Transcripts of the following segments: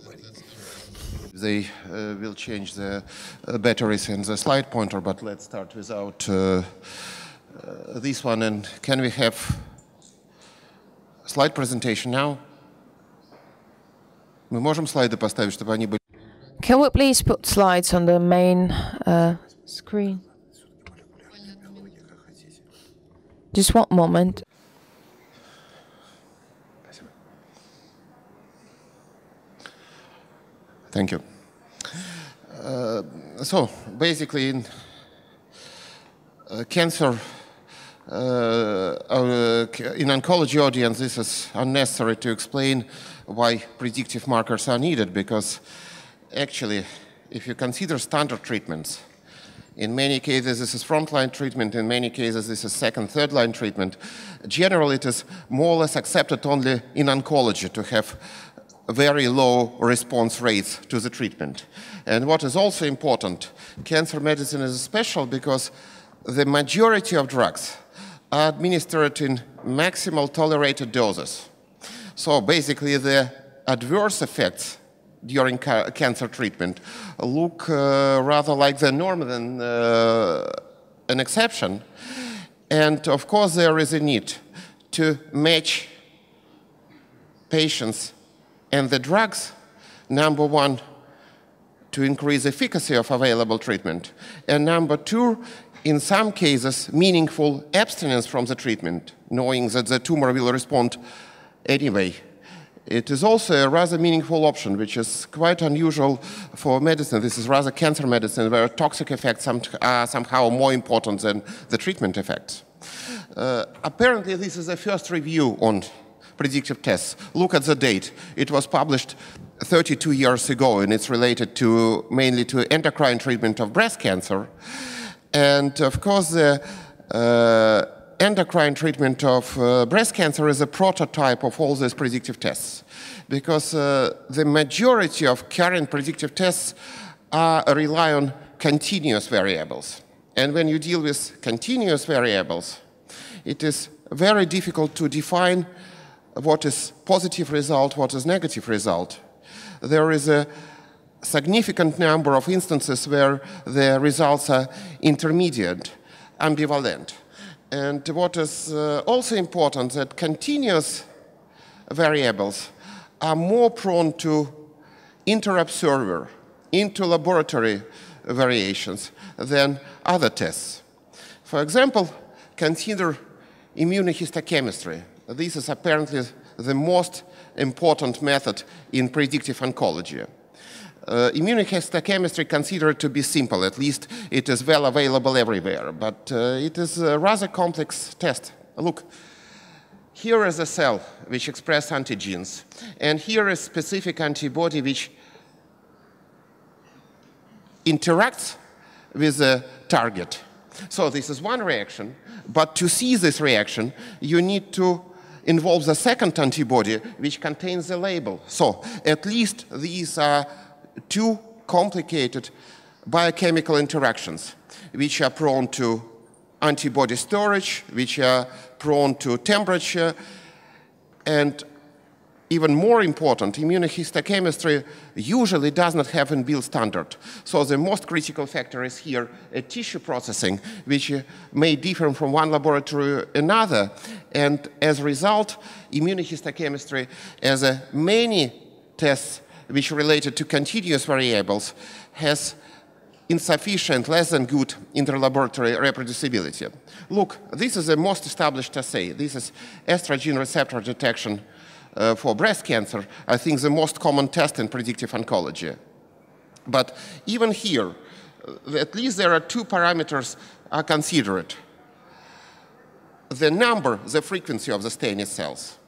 domain. They will change the batteries and the slide pointer, but let's start without this one. And can we have a slide presentation now? Can we please put slides on the main screen? Just one moment. Thank you. So basically in cancer, in oncology audience, this is unnecessary to explain why predictive markers are needed, because actually if you consider standard treatments, in many cases this is frontline treatment, in many cases this is second, third line treatment. Generally it is more or less accepted only in oncology to have very low response rates to the treatment. And what is also important, cancer medicine is special because the majority of drugs are administered in maximal tolerated doses. So basically the adverse effects during cancer treatment look rather like the norm than an exception. And of course there is a need to match patients and the drugs, number one, to increase efficacy of available treatment, and number two, in some cases, meaningful abstinence from the treatment, knowing that the tumor will respond anyway. It is also a rather meaningful option, which is quite unusual for medicine. This is rather cancer medicine, where toxic effects are somehow more important than the treatment effects. Apparently, this is the first review on predictive tests. Look at the date. It was published 32 years ago, and it's related to mainly to endocrine treatment of breast cancer. And of course, the endocrine treatment of breast cancer is a prototype of all these predictive tests, because the majority of current predictive tests rely on continuous variables. And when you deal with continuous variables, it is very difficult to define what is positive result, what is negative result. There is a significant number of instances where the results are intermediate, ambivalent. And what is also important, that continuous variables are more prone to inter-observer, inter-laboratory variations than other tests. For example, consider immunohistochemistry. This is apparently the most important method in predictive oncology. Immunohistochemistry considered to be simple, at least it is well available everywhere, but it is a rather complex test. Look, here is a cell which expresses antigens, and here is specific antibody which interacts with the target. So this is one reaction, but to see this reaction, you need to involve the second antibody which contains the label. So at least these are two complicated biochemical interactions which are prone to antibody storage, which are prone to temperature, and even more important, immunohistochemistry usually does not have an inbuilt standard. So the most critical factor is here a tissue processing, which may differ from one laboratory to another. And as a result, immunohistochemistry, as many tests which related to continuous variables, has insufficient, less than good interlaboratory reproducibility. Look, this is the most established assay. This is estrogen receptor detection for breast cancer, I think the most common test in predictive oncology. But even here, at least there are two parameters are considered. The number, the frequency of the staining cells.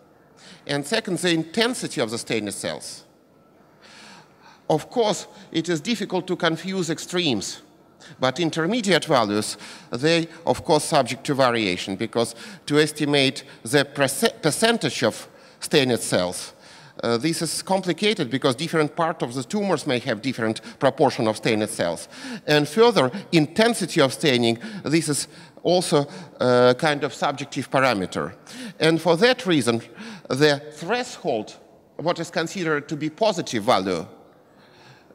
And second, the intensity of the staining cells. Of course, it is difficult to confuse extremes, but intermediate values, they, of course, subject to variation, because to estimate the percentage of stained cells. This is complicated because different parts of the tumors may have different proportion of stained cells. And further, intensity of staining, this is also a kind of subjective parameter. And for that reason, the threshold what is considered to be positive value,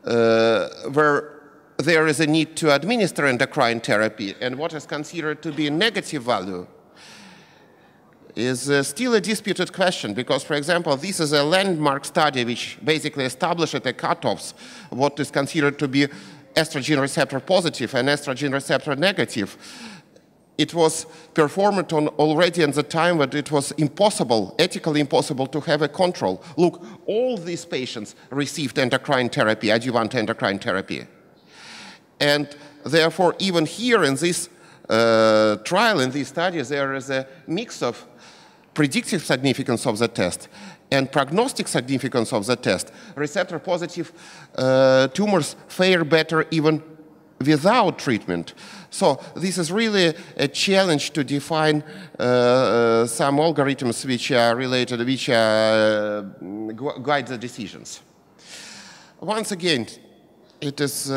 where there is a need to administer endocrine therapy, and what is considered to be negative value is still a disputed question, because, for example, this is a landmark study which basically established the cutoffs, what is considered to be estrogen receptor positive and estrogen receptor negative. It was performed on already at the time when it was impossible, ethically impossible, to have a control. Look, all these patients received endocrine therapy, adjuvant endocrine therapy. And therefore, even here in this trial, in these studies, there is a mix of predictive significance of the test and prognostic significance of the test. Receptor-positive tumors fare better even without treatment. So this is really a challenge to define some algorithms which are related, which guide the decisions. Once again, it is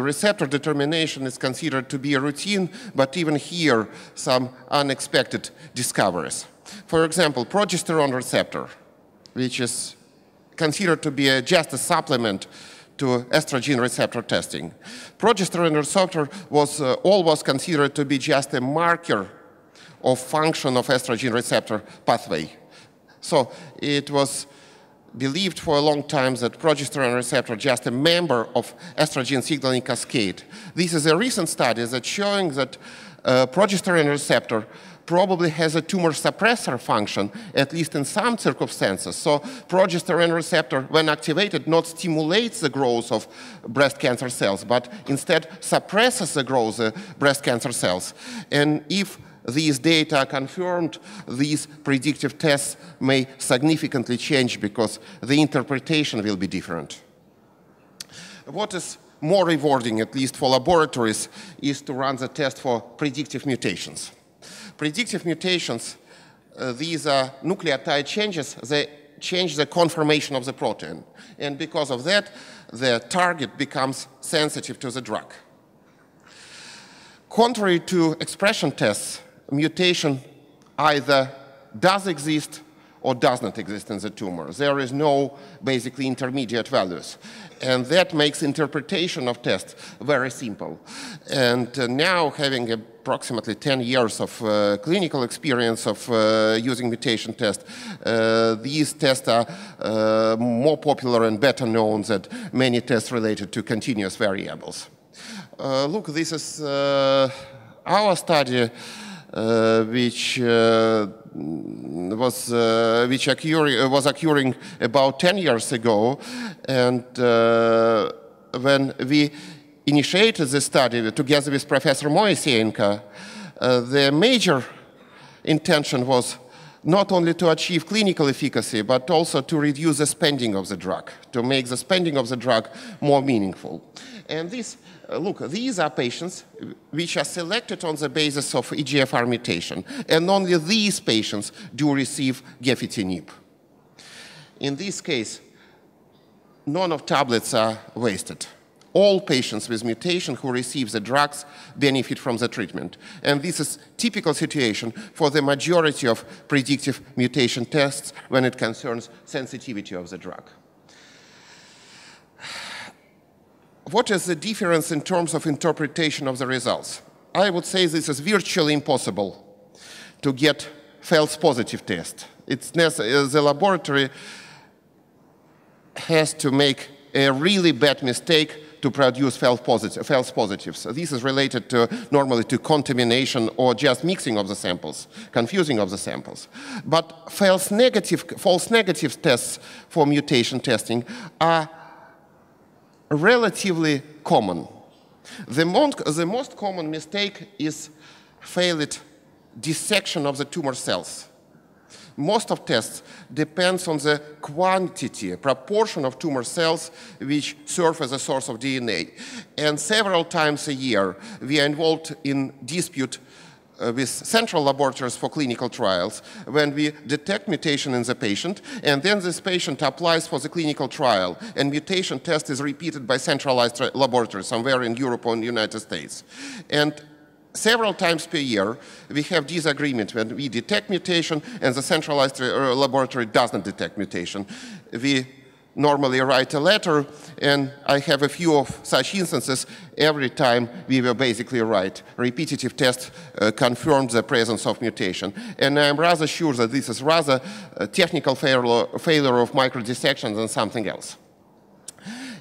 receptor determination is considered to be a routine, but even here, some unexpected discoveries. For example, progesterone receptor, which is considered to be just a supplement to estrogen receptor testing. Progesterone receptor was always considered to be just a marker of function of estrogen receptor pathway. So it was believed for a long time that progesterone receptor just a member of estrogen signaling cascade. This is a recent study that's showing that progesterone receptor probably has a tumor suppressor function, at least in some circumstances. So progesterone receptor, when activated, not stimulates the growth of breast cancer cells, but instead suppresses the growth of breast cancer cells. And if these data are confirmed, these predictive tests may significantly change because the interpretation will be different. What is more rewarding, at least for laboratories, is to run the test for predictive mutations. Predictive mutations, these are nucleotide changes. They change the conformation of the protein. And because of that, the target becomes sensitive to the drug. Contrary to expression tests, mutation either does exist or does not exist in the tumor. There is no basically intermediate values. And that makes interpretation of tests very simple. And now, having approximately 10 years of clinical experience of using mutation tests, these tests are more popular and better known than many tests related to continuous variables. Look, this is our study, which was occurring about 10 years ago. And when we initiated this study together with Professor Moiseenko, the major intention was not only to achieve clinical efficacy, but also to reduce the spending of the drug, to make the spending of the drug more meaningful. And this, look, these are patients which are selected on the basis of EGFR mutation, and only these patients do receive gefitinib. In this case, none of tablets are wasted. All patients with mutation who receive the drugs benefit from the treatment. And this is typical situation for the majority of predictive mutation tests when it concerns sensitivity of the drug. What is the difference in terms of interpretation of the results? I would say this is virtually impossible to get false positive test. It's the laboratory has to make a really bad mistake to produce false positives. This is related to, normally to contamination or just mixing of the samples, confusing of the samples. But false negative tests for mutation testing are relatively common. The most common mistake is failed dissection of the tumor cells. Most of tests depends on the quantity, proportion of tumor cells which serve as a source of DNA. And several times a year, we are involved in dispute with central laboratories for clinical trials when we detect mutation in the patient, and then this patient applies for the clinical trial, and mutation test is repeated by centralized laboratories somewhere in Europe or in the United States. And several times per year, we have disagreement when we detect mutation and the centralized laboratory doesn't detect mutation. We normally write a letter, and I have a few of such instances. Every time we were basically right. Repetitive tests confirm the presence of mutation. And I'm rather sure that this is rather a technical failure of microdissection than something else.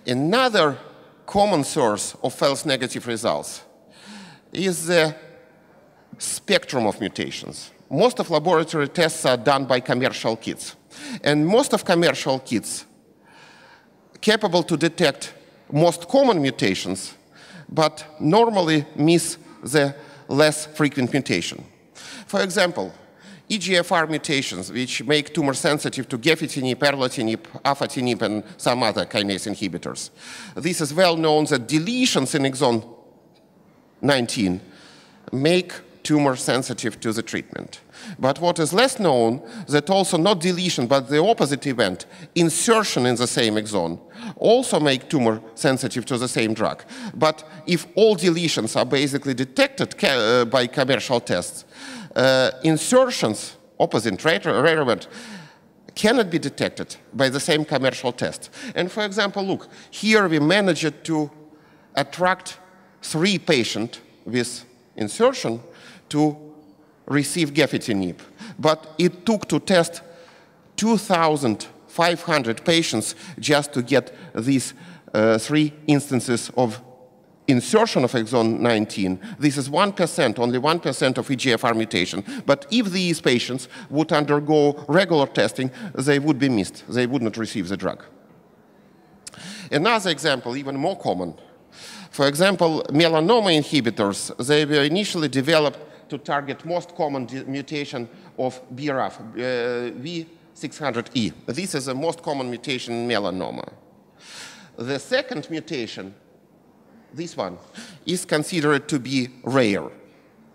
Another common source of false negative results is the spectrum of mutations. Most of laboratory tests are done by commercial kits. And most of commercial kits capable to detect most common mutations, but normally miss the less frequent mutation. For example, EGFR mutations, which make tumor sensitive to gefitinib, Erlotinib, Afatinib, and some other kinase inhibitors. This is well known that deletions in exon 19 make tumor sensitive to the treatment. But what is less known, that also not deletion, but the opposite event, insertion in the same exon, also make tumor sensitive to the same drug. But if all deletions are basically detected by commercial tests, insertions, opposite relevant, cannot be detected by the same commercial test. And for example, look, here we managed to attract 3 patients with insertion to receive gefitinib, but it took to test 2,500 patients just to get these 3 instances of insertion of exon 19. This is 1%, only 1% of EGFR mutation. But if these patients would undergo regular testing, they would be missed. They would not receive the drug. Another example, even more common. For example, melanoma inhibitors, they were initially developed to target most common mutation of BRAF, V600E. This is the most common mutation in melanoma. The second mutation, this one, is considered to be rare.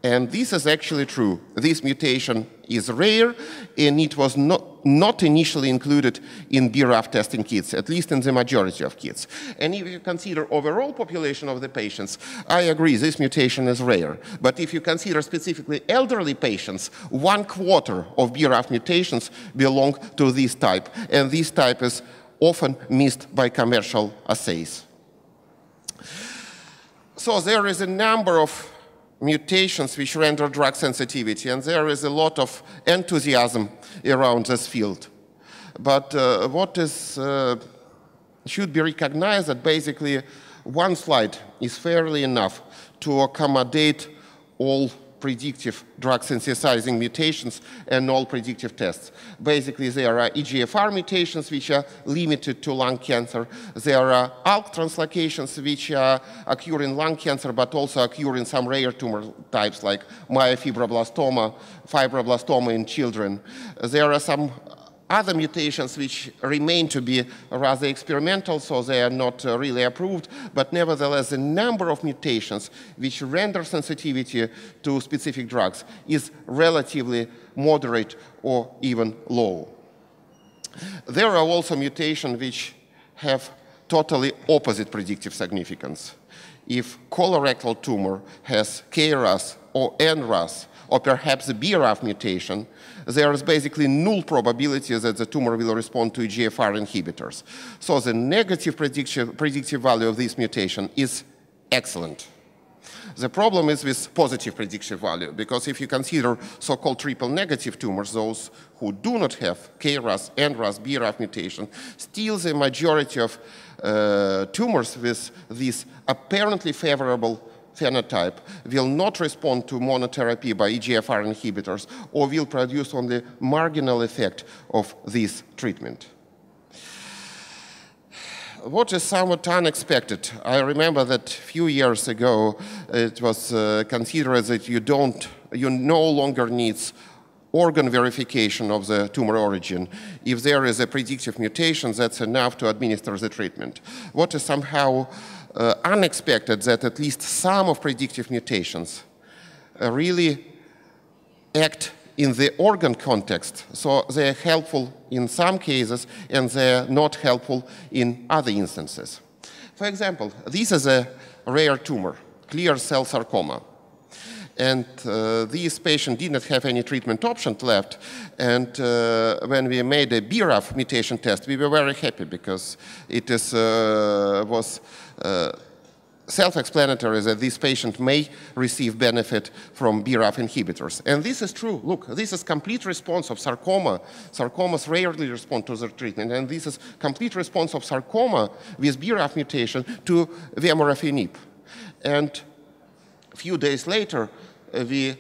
And this is actually true. This mutation is rare, and it was not initially included in BRAF testing kits, at least in the majority of kits. And if you consider overall population of the patients, I agree, this mutation is rare. But if you consider specifically elderly patients, 1/4 of BRAF mutations belong to this type, and this type is often missed by commercial assays. So there is a number of mutations which render drug sensitivity, and there is a lot of enthusiasm around this field. But what is, should be recognized that basically one slide is fairly enough to accommodate all predictive drug sensitizing mutations and all predictive tests. Basically, there are EGFR mutations which are limited to lung cancer. There are ALK translocations which occur in lung cancer but also occur in some rare tumor types like myelofibroblastoma, fibroblastoma in children. There are some other mutations which remain to be rather experimental, so they are not really approved, but nevertheless the number of mutations which render sensitivity to specific drugs is relatively moderate or even low. There are also mutations which have totally opposite predictive significance. If colorectal tumor has KRAS or NRAS, or perhaps a BRAF mutation, there is basically null probability that the tumor will respond to EGFR inhibitors. So the negative predictive value of this mutation is excellent. The problem is with positive predictive value, because if you consider so-called triple-negative tumors, those who do not have KRAS, NRAS, BRAF mutation, still the majority of tumors with this apparently favorable phenotype will not respond to monotherapy by EGFR inhibitors or will produce only marginal effect of this treatment. What is somewhat unexpected, I remember that a few years ago it was considered that you no longer need organ verification of the tumor origin. If there is a predictive mutation, that's enough to administer the treatment. What is somehow unexpected that at least some of predictive mutations really act in the organ context. So they're helpful in some cases and they're not helpful in other instances. For example, this is a rare tumor, clear cell sarcoma. And these patients did not have any treatment option left. And when we made a BRAF mutation test, we were very happy because it is, was self-explanatory that this patient may receive benefit from BRAF inhibitors. And this is true. Look, this is complete response of sarcoma. Sarcomas rarely respond to their treatment. And this is complete response of sarcoma with BRAF mutation to vemurafenib. And a few days later, the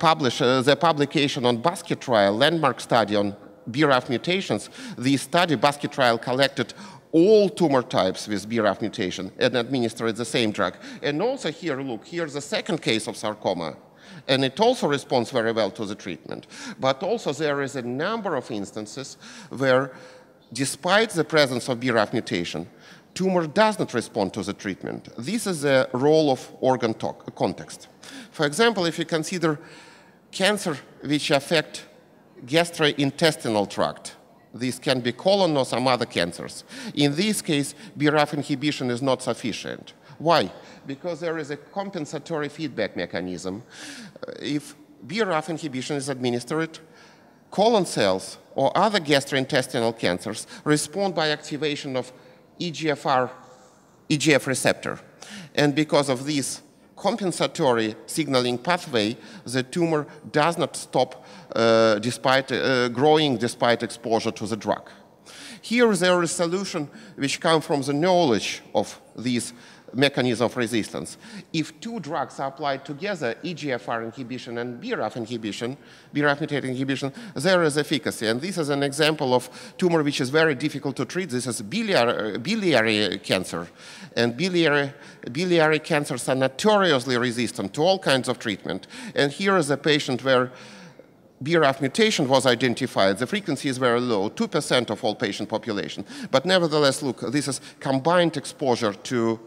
publication on basket trial, landmark study on BRAF mutations, the study basket trial collected all tumor types with BRAF mutation and administered the same drug. And also here, look, here's the second case of sarcoma. And it also responds very well to the treatment. But also there is a number of instances where, despite the presence of BRAF mutation, tumor does not respond to the treatment. This is the role of organ context. For example, if you consider cancer which affect gastrointestinal tract, this can be colon or some other cancers. In this case, BRAF inhibition is not sufficient. Why? Because there is a compensatory feedback mechanism. If BRAF inhibition is administered, colon cells or other gastrointestinal cancers respond by activation of EGF receptor. And because of this compensatory signaling pathway, the tumor does not stop growing despite exposure to the drug. Here there is a solution which comes from the knowledge of these mechanism of resistance. If two drugs are applied together, EGFR inhibition and BRAF inhibition, BRAF mutated inhibition, there is efficacy. And this is an example of tumor which is very difficult to treat. This is biliary cancer. And biliary cancers are notoriously resistant to all kinds of treatment. And here is a patient where BRAF mutation was identified. The frequency is very low, 2% of all patient population. But nevertheless, look, this is combined exposure to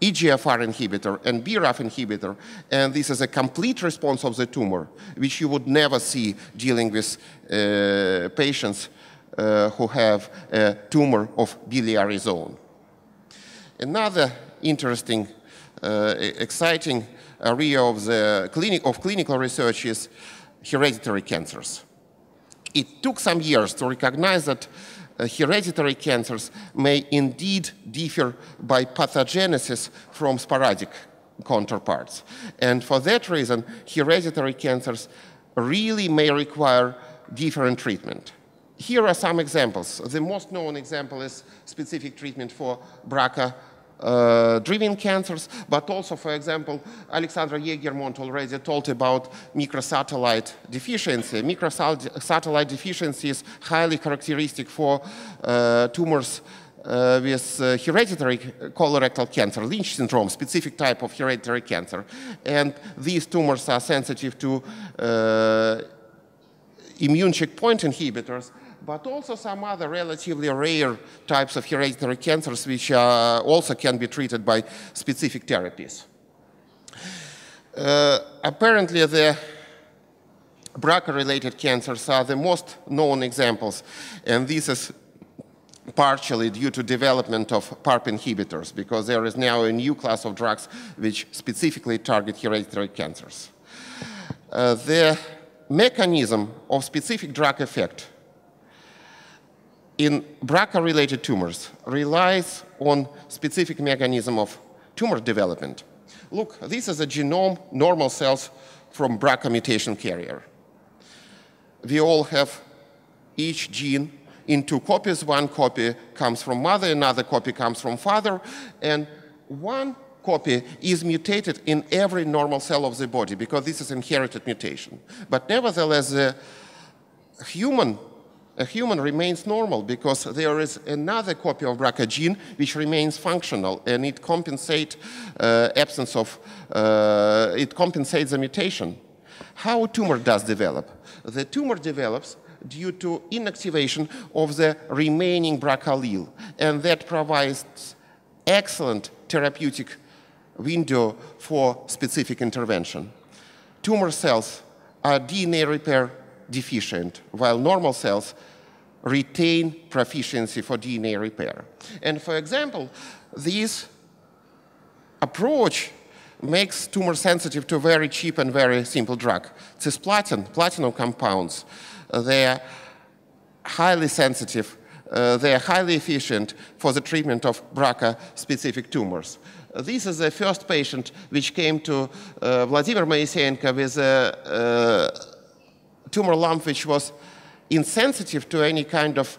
EGFR inhibitor and BRAF inhibitor, and this is a complete response of the tumor, which you would never see dealing with patients who have a tumor of biliary zone. Another interesting, exciting area of the clinical research is hereditary cancers. It took some years to recognize that hereditary cancers may indeed differ by pathogenesis from sporadic counterparts. And for that reason, hereditary cancers really may require different treatment. Here are some examples. The most known example is specific treatment for BRCA driven cancers, but also, for example, Alexandra Eggermont already told about microsatellite deficiency. Microsatellite deficiency is highly characteristic for tumors with hereditary colorectal cancer, Lynch syndrome, specific type of hereditary cancer. And these tumors are sensitive to immune checkpoint inhibitors, but also some other relatively rare types of hereditary cancers which also can be treated by specific therapies. Apparently, the BRCA-related cancers are the most known examples, and this is partially due to development of PARP inhibitors, because there is now a new class of drugs which specifically target hereditary cancers. The mechanism of specific drug effect in BRCA-related tumors relies on specific mechanism of tumor development. Look, this is a genome normal cells from BRCA mutation carrier. We all have each gene in two copies. One copy comes from mother, another copy comes from father, and one copy is mutated in every normal cell of the body because this is inherited mutation. But nevertheless, a human remains normal because there is another copy of BRCA gene which remains functional and it compensates it compensates the mutation. How tumor does develop? The tumor develops due to inactivation of the remaining BRCA allele, and that provides excellent therapeutic window for specific intervention. Tumor cells are DNA repair deficient, while normal cells retain proficiency for DNA repair. And for example, these approach makes tumor sensitive to a very cheap and very simple drug. Cisplatin, platinum compounds, they are highly sensitive. They are highly efficient for the treatment of BRCA-specific tumors. This is the first patient which came to Vladimir Moiseenko with a tumor lump which was insensitive to any kind of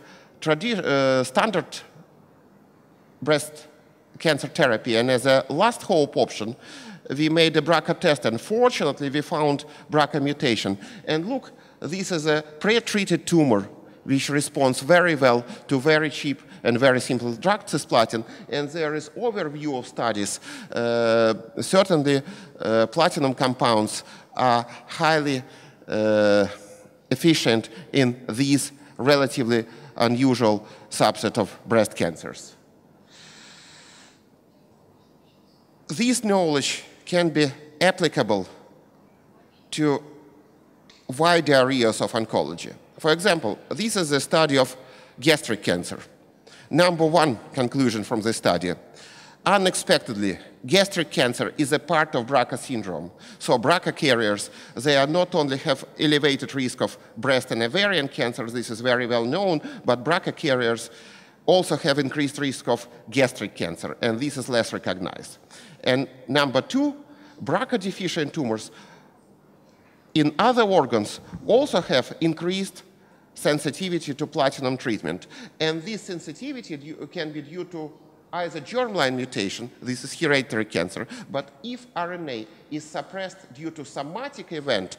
standard breast cancer therapy. And as a last hope option, we made a BRCA test. Unfortunately, we found BRCA mutation. And look, this is a pre-treated tumor which responds very well to very cheap and very simple drug, cisplatin. And there is overview of studies. Certainly, platinum compounds are highly efficient in these relatively unusual subset of breast cancers. This knowledge can be applicable to wide areas of oncology. For example, this is a study of gastric cancer. Number one conclusion from this study, unexpectedly, gastric cancer is a part of BRCA syndrome. So BRCA carriers, they are not only have elevated risk of breast and ovarian cancer, this is very well known, but BRCA carriers also have increased risk of gastric cancer, and this is less recognized. And number two, BRCA deficient tumors in other organs also have increased sensitivity to platinum treatment. And this sensitivity can be due to either germline mutation, this is hereditary cancer, but if RNA is suppressed due to somatic event,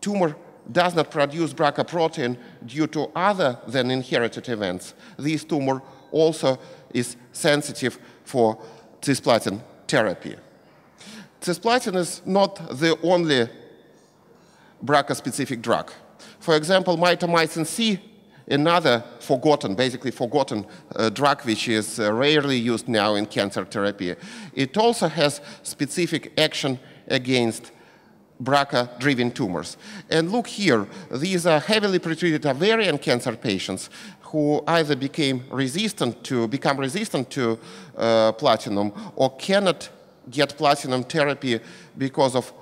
tumor does not produce BRCA protein due to other than inherited events. This tumor also is sensitive for cisplatin therapy. Cisplatin is not the only BRCA-specific drug. For example, mitomycin C, another forgotten, basically forgotten drug which is rarely used now in cancer therapy. It also has specific action against BRCA-driven tumors. And look here, these are heavily pretreated ovarian cancer patients who either become resistant to platinum or cannot get platinum therapy because of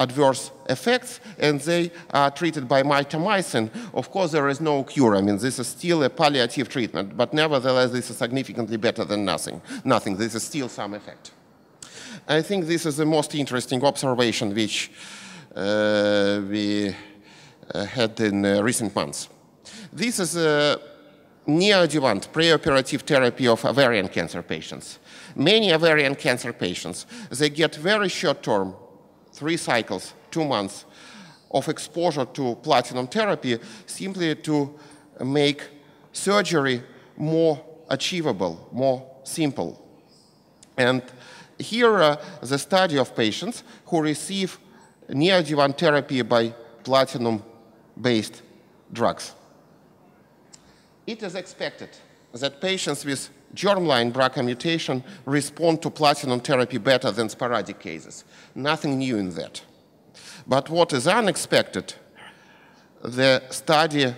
adverse effects, and they are treated by mitomycin. Of course, there is no cure. I mean, this is still a palliative treatment, but nevertheless, this is significantly better than nothing. This is still some effect. I think this is the most interesting observation which we had in recent months. This is a neoadjuvant preoperative therapy of ovarian cancer patients. Many ovarian cancer patients, they get very short-term 3 cycles, 2 months of exposure to platinum therapy simply to make surgery more achievable, more simple. And here are the study of patients who receive neoadjuvant therapy by platinum-based drugs. It is expected that patients with germline BRCA mutation respond to platinum therapy better than sporadic cases. Nothing new in that. But what is unexpected, the study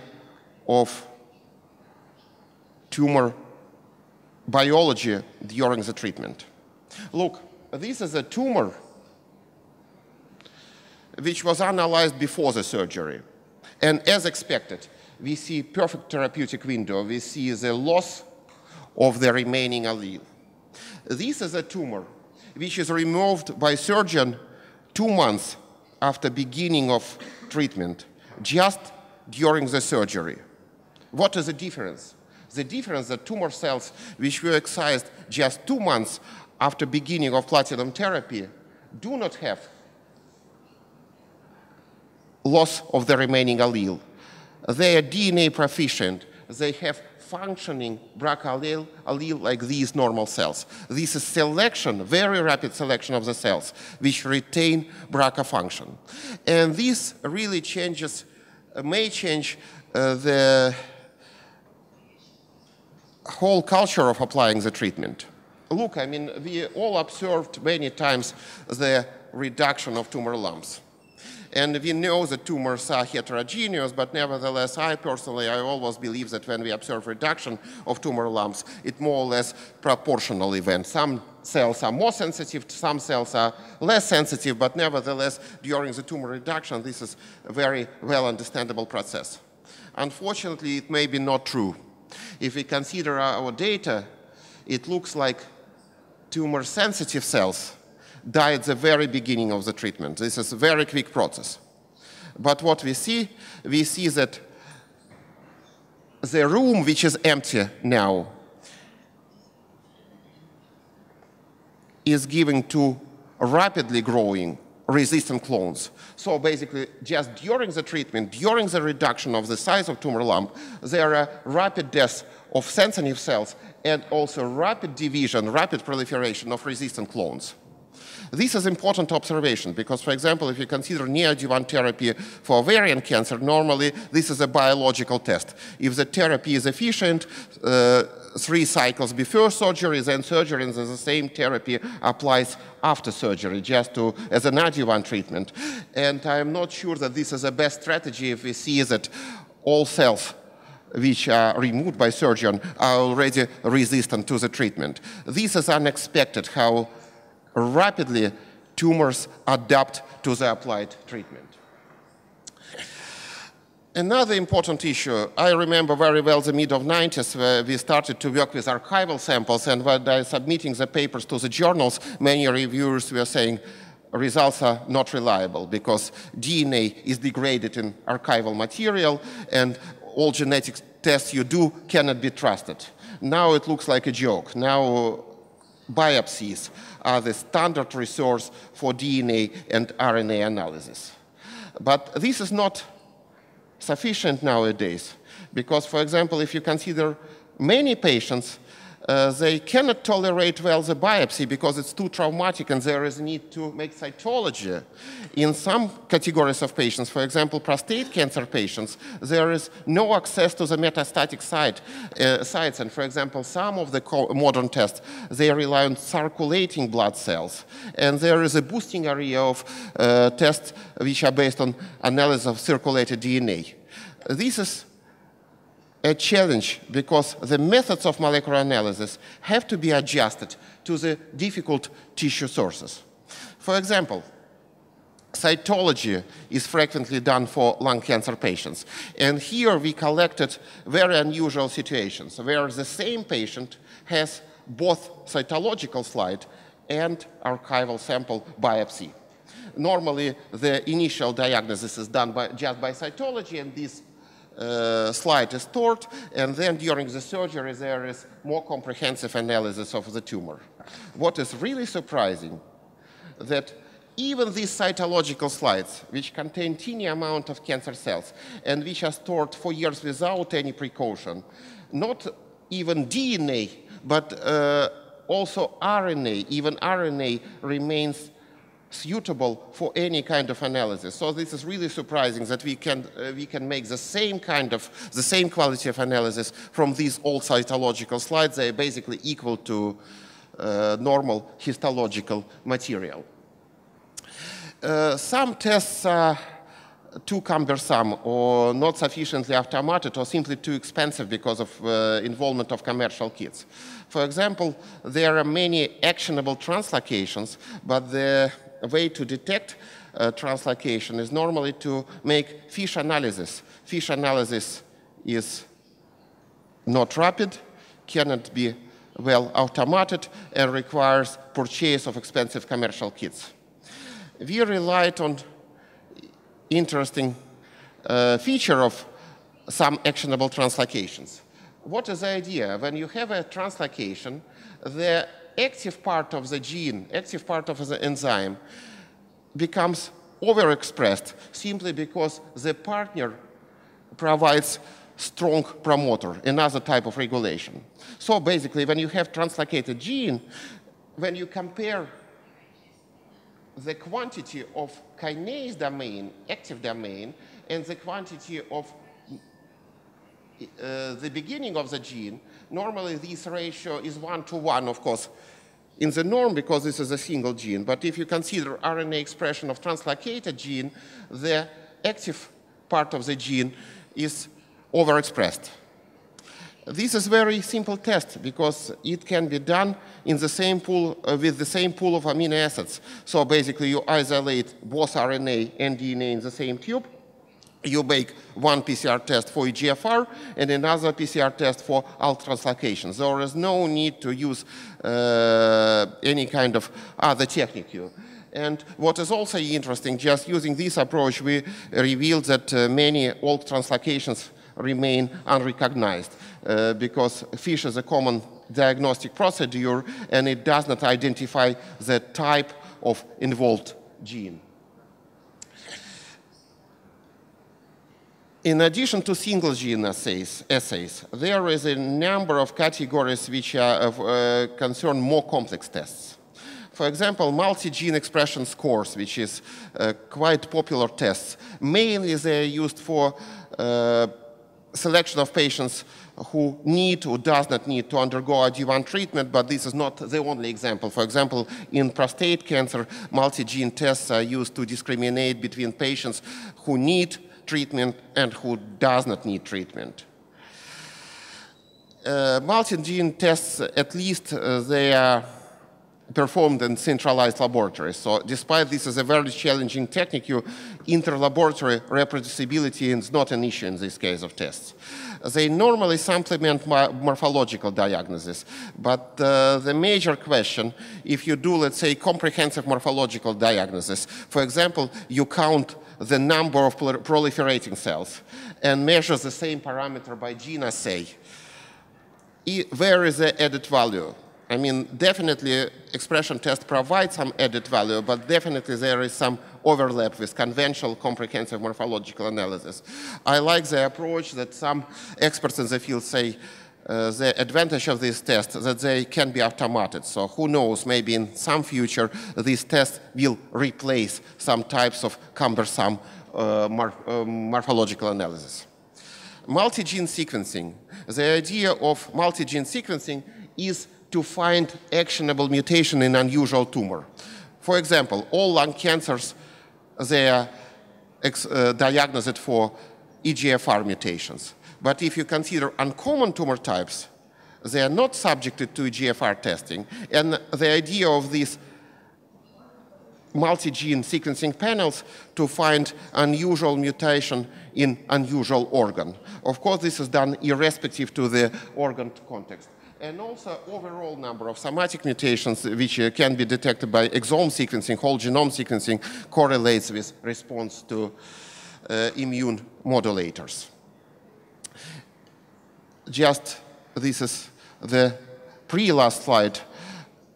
of tumor biology during the treatment. Look, this is a tumor which was analyzed before the surgery. And as expected, we see perfect therapeutic window. We see the loss of the remaining allele. This is a tumor which is removed by surgeon 2 months after beginning of treatment, just during the surgery. What is the difference? The difference that tumor cells which were excised just 2 months after beginning of platinum therapy do not have loss of the remaining allele. They are DNA proficient. They have functioning BRCA allele like these normal cells. This is selection, very rapid selection of the cells, which retain BRCA function. And this really changes, may change the whole culture of applying the treatment. Look, I mean, we all observed many times the reduction of tumor lumps. And we know that tumors are heterogeneous, but nevertheless, I always believe that when we observe reduction of tumor lumps, it more or less proportional event. Some cells are more sensitive, some cells are less sensitive, but nevertheless, during the tumor reduction, this is a very well understandable process. Unfortunately, it may be not true. If we consider our data, it looks like tumor-sensitive cells die at the very beginning of the treatment. This is a very quick process. But what we see that the room which is empty now is given to rapidly growing resistant clones. So basically, just during the treatment, during the reduction of the size of tumor lump, there are rapid deaths of sensitive cells and also rapid division, rapid proliferation of resistant clones. This is an important observation because, for example, if you consider neoadjuvant therapy for ovarian cancer, normally this is a biological test. If the therapy is efficient, 3 cycles before surgery, then surgery, and then the same therapy applies after surgery, just to, as an adjuvant treatment. And I'm not sure that this is the best strategy if we see that all cells which are removed by surgeon are already resistant to the treatment. This is unexpected, how rapidly tumors adapt to the applied treatment. Another important issue, I remember very well the mid of 90s where we started to work with archival samples, and when I was submitting the papers to the journals, many reviewers were saying results are not reliable because DNA is degraded in archival material and all genetic tests you do cannot be trusted. Now it looks like a joke. Now biopsies are the standard resource for DNA and RNA analysis. But this is not sufficient nowadays, because, for example, if you consider many patients, they cannot tolerate well the biopsy because it's too traumatic and there is a need to make cytology. In some categories of patients, for example, prostate cancer patients, there is no access to the metastatic sites. And, for example, some of the modern tests, they rely on circulating blood cells. And there is a boosting area of tests which are based on analysis of circulated DNA. This is a challenge because the methods of molecular analysis have to be adjusted to the difficult tissue sources. For example, cytology is frequently done for lung cancer patients. And here we collected very unusual situations where the same patient has both cytological slide and archival sample biopsy. Normally, the initial diagnosis is done just by cytology, and this slide is stored, and then during the surgery there is more comprehensive analysis of the tumor. What is really surprising that even these cytological slides, which contain teeny amount of cancer cells and which are stored for years without any precaution, not even DNA, but also RNA, even RNA remains suitable for any kind of analysis. So this is really surprising that we can make the same quality of analysis from these old cytological slides. They are basically equal to normal histological material. Some tests are too cumbersome or not sufficiently automated or simply too expensive because of involvement of commercial kits. For example, there are many actionable translocations, but the way to detect translocation is normally to make FISH analysis. FISH analysis is not rapid, cannot be well automated, and requires purchase of expensive commercial kits. We relied on interesting feature of some actionable translocations. What is the idea? When you have a translocation, the active part of the gene, active part of the enzyme, becomes overexpressed simply because the partner provides strong promoter, another type of regulation. So basically, when you have translocated gene, when you compare the quantity of kinase domain, active domain, and the quantity of the beginning of the gene, normally this ratio is 1:1, of course, in the norm because this is a single gene. But if you consider RNA expression of translocated gene, the active part of the gene is overexpressed. This is a very simple test because it can be done in the same pool, with the same pool of amino acids. So basically you isolate both RNA and DNA in the same tube. You make one PCR test for EGFR and another PCR test for ALK translocation. There is no need to use any kind of other technique here. And what is also interesting, just using this approach, we revealed that many ALK translocations remain unrecognized because FISH is a common diagnostic procedure and it does not identify the type of involved gene. In addition to single gene assays, there is a number of categories which are of, concern more complex tests. For example, multi-gene expression scores, which is quite popular tests. Mainly they are used for selection of patients who need or does not need to undergo adjuvant treatment, but this is not the only example. For example, in prostate cancer, multi-gene tests are used to discriminate between patients who need treatment and who does not need treatment. Multi-gene tests, at least they are performed in centralized laboratories. So despite this is a very challenging technique, inter-laboratory reproducibility is not an issue in this case of tests. They normally supplement morphological diagnosis, but the major question, if you do, let's say, comprehensive morphological diagnosis, for example, you count the number of proliferating cells and measure the same parameter by gene assay, where is the added value? I mean, definitely expression test provides some added value, but definitely there is some overlap with conventional comprehensive morphological analysis. I like the approach that some experts in the field say the advantage of this test that they can be automated. So who knows, maybe in some future this test will replace some types of cumbersome morphological analysis. Multi-gene sequencing. The idea of multi-gene sequencing is to find actionable mutation in unusual tumor. For example, all lung cancers, they are diagnosed for EGFR mutations. But if you consider uncommon tumor types, they are not subjected to EGFR testing. And the idea of these multi-gene sequencing panels to find unusual mutation in unusual organ. Of course, this is done irrespective to the organ context. And also overall number of somatic mutations which can be detected by exome sequencing, whole genome sequencing, correlates with response to immune modulators. Just this is the pre-last slide.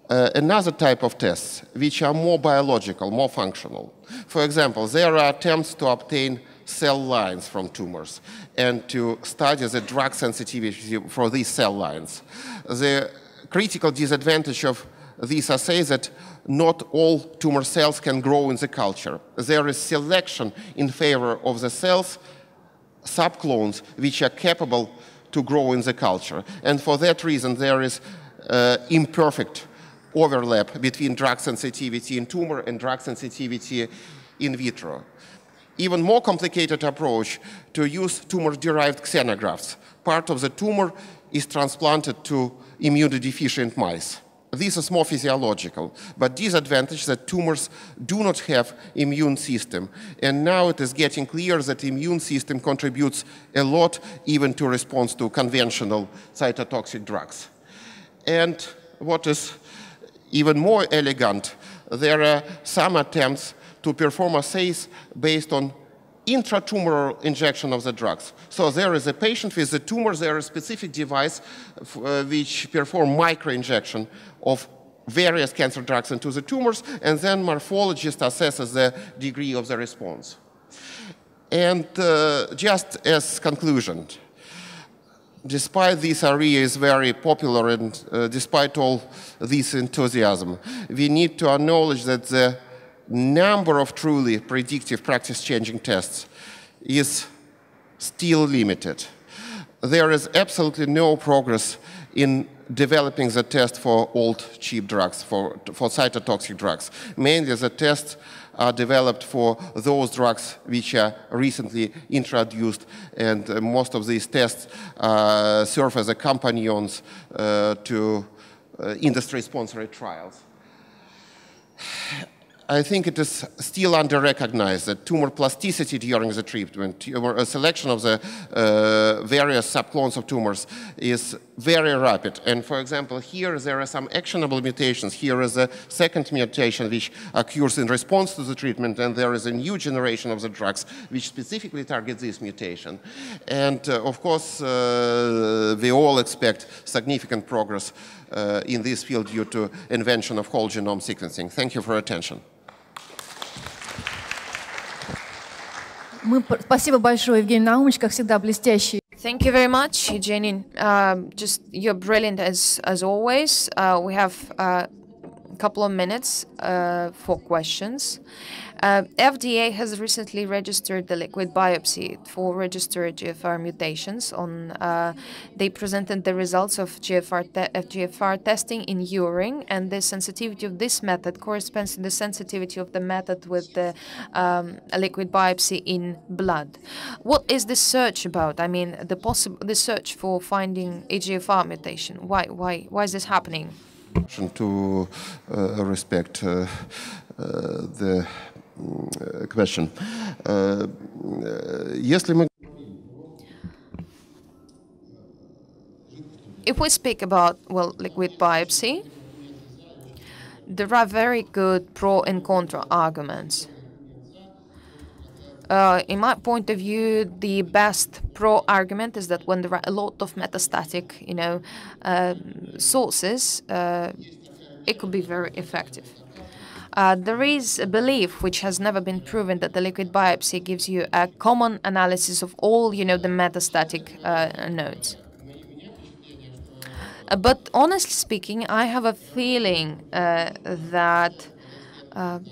Another type of tests which are more biological, more functional. For example, there are attempts to obtain cell lines from tumors and to study the drug sensitivity for these cell lines. The critical disadvantage of this assay is that not all tumor cells can grow in the culture. There is selection in favor of the cells, subclones, which are capable to grow in the culture. And for that reason, there is imperfect overlap between drug sensitivity in tumor and drug sensitivity in vitro. Even more complicated approach to use tumor-derived xenografts. Part of the tumor is transplanted to immunodeficient mice. This is more physiological, but disadvantage that tumors do not have immune system. And now it is getting clear that immune system contributes a lot even to response to conventional cytotoxic drugs. And what is even more elegant, there are some attempts to perform assays based on intratumoral injection of the drugs. So there is a patient with a tumor, there is a specific device which performs microinjection of various cancer drugs into the tumors, and then morphologist assesses the degree of the response. And just as conclusion, despite this area is very popular and despite all this enthusiasm, we need to acknowledge that the number of truly predictive practice-changing tests is still limited. there is absolutely no progress in developing the test for old cheap drugs, for cytotoxic drugs. Mainly the tests are developed for those drugs which are recently introduced, and most of these tests serve as companions to industry-sponsored trials. I think it is still under-recognized that tumor plasticity during the treatment, tumor selection of the various subclones of tumors is very rapid. And for example, here there are some actionable mutations. Here is a second mutation which occurs in response to the treatment, and there is a new generation of the drugs which specifically target this mutation. And of course, we all expect significant progress in this field due to invention of whole genome sequencing. Thank you for your attention. Спасибо большое, Евгений Наумович, как всегда, блестящий. Thank you very much, Evgeniy. Just you're brilliant as always. We have a couple of minutes for questions. FDA has recently registered the liquid biopsy for registered EGFR mutations. They presented the results of FGFR testing in urine, and the sensitivity of this method corresponds to the sensitivity of the method with the liquid biopsy in blood. What is this search about? I mean, the search for finding EGFR mutation. Why is this happening? To respect the question. If we speak about, well, liquid biopsy, there are very good pro and contra arguments. In my point of view, the best pro argument is that when there are a lot of metastatic, sources, it could be very effective. There is a belief, which has never been proven, that the liquid biopsy gives you a common analysis of all, the metastatic nodes. But honestly speaking, I have a feeling that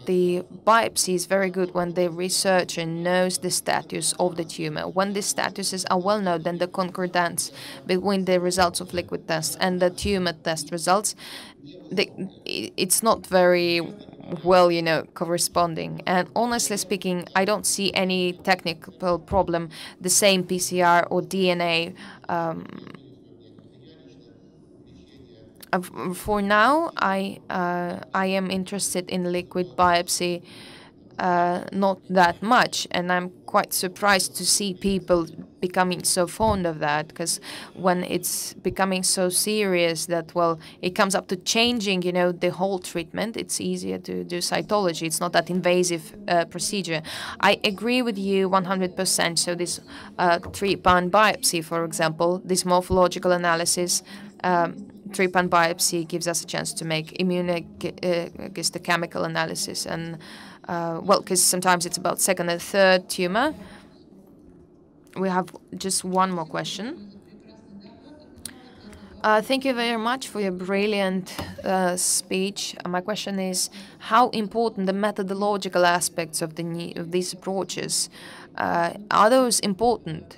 the biopsy is very good when the researcher knows the status of the tumor. When the statuses are well known, then the concordance between the results of liquid tests and the tumor test results, it's not very well, corresponding. And honestly speaking, I don't see any technical problem. The same PCR or DNA. For now, I am interested in liquid biopsy not that much, and I'm quite surprised to see people becoming so fond of that, because when it's becoming so serious that, well, it comes up to changing, the whole treatment, it's easier to do cytology. It's not that invasive procedure. I agree with you 100%. So this 3-pan biopsy, for example, this morphological analysis, 3-pan biopsy gives us a chance to make immunohistochemical analysis, and well, because sometimes it's about second and third tumor. We have just one more question. Thank you very much for your brilliant speech. My question is, how important the methodological aspects of these approaches are those important?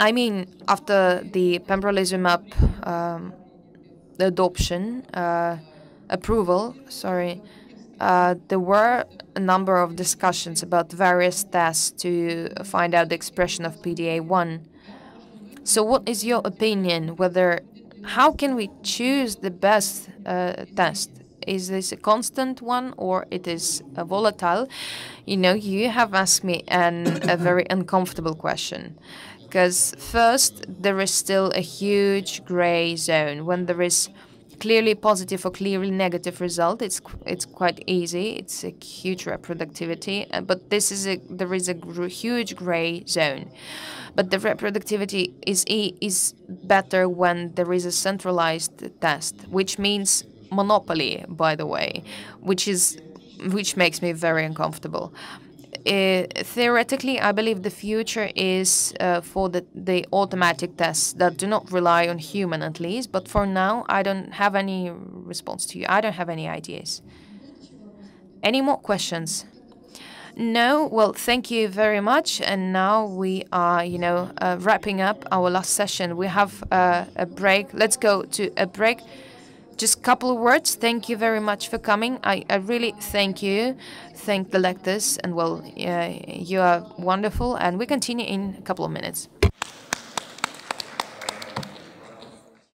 I mean, after the pembrolizumab approval, sorry, there were a number of discussions about various tests to find out the expression of PD-L1. So what is your opinion? How can we choose the best test? Is this a constant one, or it is volatile? You have asked me a very uncomfortable question. Because first, there is still a huge gray zone. When there is clearly positive or clearly negative result, it's quite easy. It's a huge reproductivity, but there is a huge gray zone. But the reproductivity is better when there is a centralized test, which means monopoly, by the way, which makes me very uncomfortable. Theoretically, I believe the future is for the automatic tests that do not rely on human, at least. But for now, I don't have any response to you. I don't have any ideas. Any more questions? No, well, thank you very much. And now we are, wrapping up our last session. We have a break. Let's go to a break. Just a couple of words. Thank you very much for coming. I really thank you. Thank the lecturers. And, well, you are wonderful. And we continue in a couple of minutes.